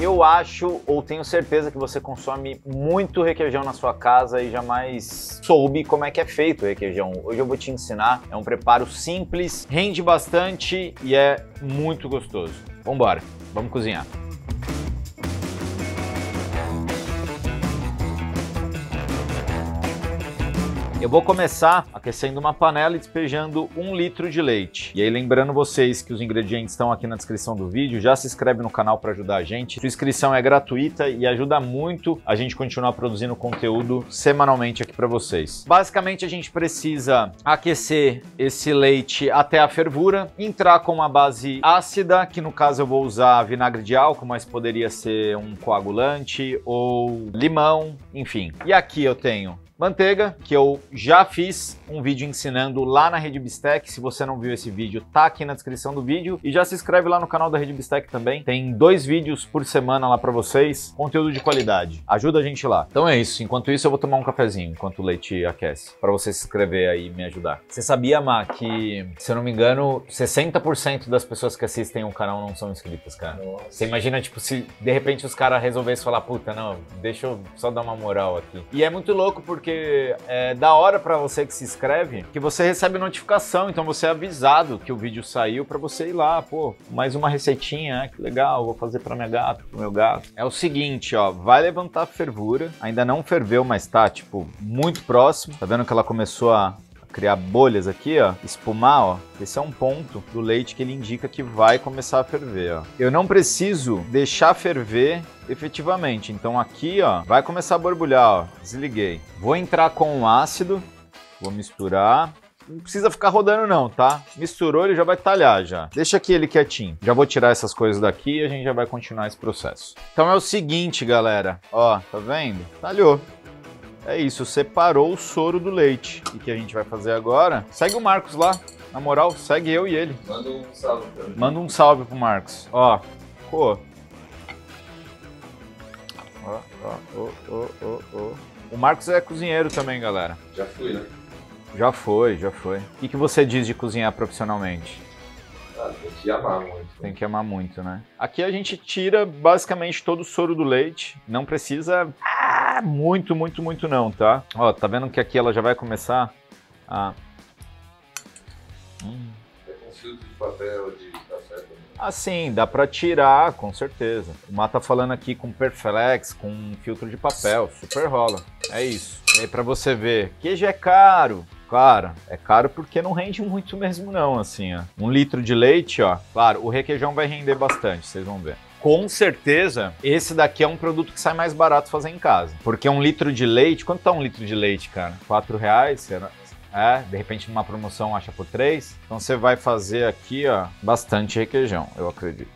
Eu acho, ou tenho certeza, que você consome muito requeijão na sua casa e jamais soube como é que é feito o requeijão. Hoje eu vou te ensinar, é um preparo simples, rende bastante e é muito gostoso. Vambora, vamos cozinhar. Eu vou começar aquecendo uma panela e despejando 1 litro de leite. E aí lembrando vocês que os ingredientes estão aqui na descrição do vídeo, já se inscreve no canal para ajudar a gente. Sua inscrição é gratuita e ajuda muito a gente continuar produzindo conteúdo semanalmente aqui para vocês. Basicamente a gente precisa aquecer esse leite até a fervura, entrar com uma base ácida, que no caso eu vou usar vinagre de álcool, mas poderia ser um coagulante ou limão, enfim. E aqui eu tenho manteiga, que eu já fiz um vídeo ensinando lá na Rede Bistec. Se você não viu esse vídeo, tá aqui na descrição do vídeo. E já se inscreve lá no canal da Rede Bistec também. Tem 2 vídeos por semana lá pra vocês. Conteúdo de qualidade. Ajuda a gente lá. Então é isso. Enquanto isso, eu vou tomar um cafezinho enquanto o leite aquece. Pra você se inscrever aí e me ajudar. Você sabia, Má, que, se eu não me engano, 60% das pessoas que assistem o canal não são inscritas, cara. Nossa. Você imagina, tipo, se de repente os caras resolvessem falar, puta, não, deixa eu só dar uma moral aqui. E é muito louco porque é da hora pra você que se inscreve, que você recebe notificação, então você é avisado que o vídeo saiu pra você ir lá, pô, mais uma receitinha, né? Que legal, vou fazer pra minha gata, pro meu gato. É o seguinte, ó, vai levantar a fervura, ainda não ferveu, mas tá, tipo, muito próximo. Tá vendo que ela começou a criar bolhas aqui, ó, espumar, ó. Esse é um ponto do leite que ele indica que vai começar a ferver, ó. Eu não preciso deixar ferver efetivamente, então aqui, ó, vai começar a borbulhar, ó. Desliguei. Vou entrar com o ácido, vou misturar. Não precisa ficar rodando não, tá? Misturou, ele já vai talhar já. Deixa aqui ele quietinho. Já vou tirar essas coisas daqui e a gente já vai continuar esse processo. Então é o seguinte, galera, ó, tá vendo? Talhou. É isso, separou o soro do leite. E o que a gente vai fazer agora? Segue o Marcos lá, na moral, segue eu e ele. Manda um salve pra mim. Manda um salve pro Marcos. Ó, pô. Ó, ó, ó, ó, ó, ó. O Marcos é cozinheiro também, galera. Já fui, né? Já foi, já foi. O que você diz de cozinhar profissionalmente? Ah, tem que amar muito. Tem que amar muito, né? Aqui a gente tira basicamente todo o soro do leite. Não precisa... muito, muito, muito não, tá? Ó, tá vendo que aqui ela já vai começar a... É com filtro de papel, de café também. Ah, sim, dá pra tirar, com certeza. O Má tá falando aqui com Perflex, com filtro de papel, super rola. É isso. E aí pra você ver, queijo é caro. Claro, é caro porque não rende muito mesmo não, assim, ó. 1 litro de leite, ó. Claro, o requeijão vai render bastante, vocês vão ver. Com certeza, esse daqui é um produto que sai mais barato fazer em casa. Porque 1 litro de leite... Quanto tá 1 litro de leite, cara? R$4, será? É, de repente numa promoção acha por 3. Então você vai fazer aqui, ó, bastante requeijão, eu acredito.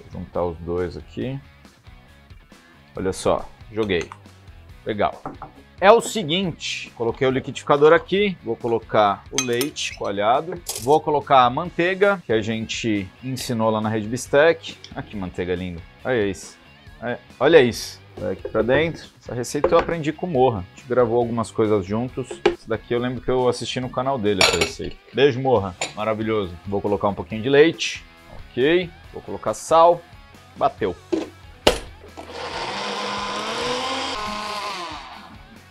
Vou juntar os dois aqui. Olha só, joguei. Legal. É o seguinte, coloquei o liquidificador aqui, vou colocar o leite coalhado, vou colocar a manteiga, que a gente ensinou lá na Rede Bistec. Ah, que manteiga linda. Olha isso. Olha isso. Vai aqui pra dentro. Essa receita eu aprendi com o Morra. A gente gravou algumas coisas juntos. Isso daqui eu lembro que eu assisti no canal dele essa receita. Beijo, Morra. Maravilhoso. Vou colocar um pouquinho de leite. Ok. Vou colocar sal. Bateu.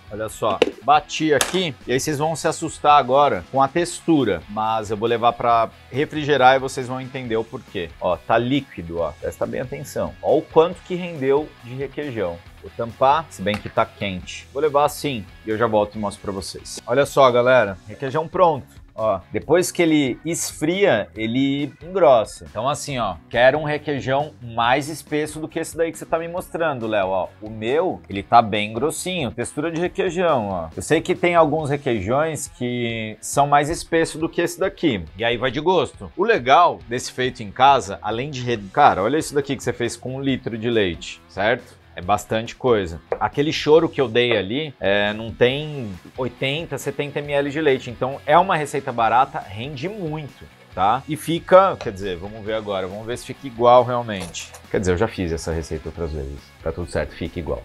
Olha só, bati aqui e aí vocês vão se assustar agora com a textura, mas eu vou levar pra refrigerar e vocês vão entender o porquê. Ó, tá líquido, ó, presta bem atenção. Ó o quanto que rendeu de requeijão. Vou tampar, se bem que tá quente. Vou levar assim e eu já volto e mostro pra vocês. Olha só, galera, requeijão pronto. Ó, depois que ele esfria, ele engrossa. Então assim, ó, quero um requeijão mais espesso do que esse daí que você tá me mostrando, Léo, ó. O meu, ele tá bem grossinho, textura de requeijão, ó. Eu sei que tem alguns requeijões que são mais espessos do que esse daqui. E aí vai de gosto. O legal desse feito em casa, além de... Cara, olha isso daqui que você fez com 1 litro de leite, certo? É bastante coisa. Aquele choro que eu dei ali, não tem 80, 70 ml de leite. Então é uma receita barata, rende muito, tá? E fica, quer dizer, vamos ver agora, vamos ver se fica igual realmente. Quer dizer, eu já fiz essa receita outras vezes. Tá tudo certo, fica igual.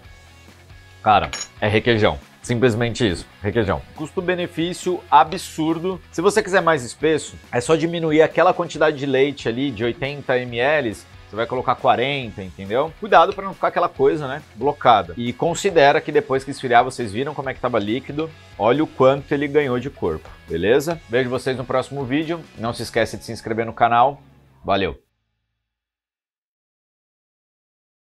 Cara, é requeijão. Simplesmente isso, requeijão. Custo-benefício absurdo. Se você quiser mais espesso, é só diminuir aquela quantidade de leite ali de 80 ml. você vai colocar 40, entendeu? Cuidado para não ficar aquela coisa, né, blocada. E considera que depois que esfriar, vocês viram como é que estava líquido, olha o quanto ele ganhou de corpo, beleza? Vejo vocês no próximo vídeo, não se esquece de se inscrever no canal, valeu!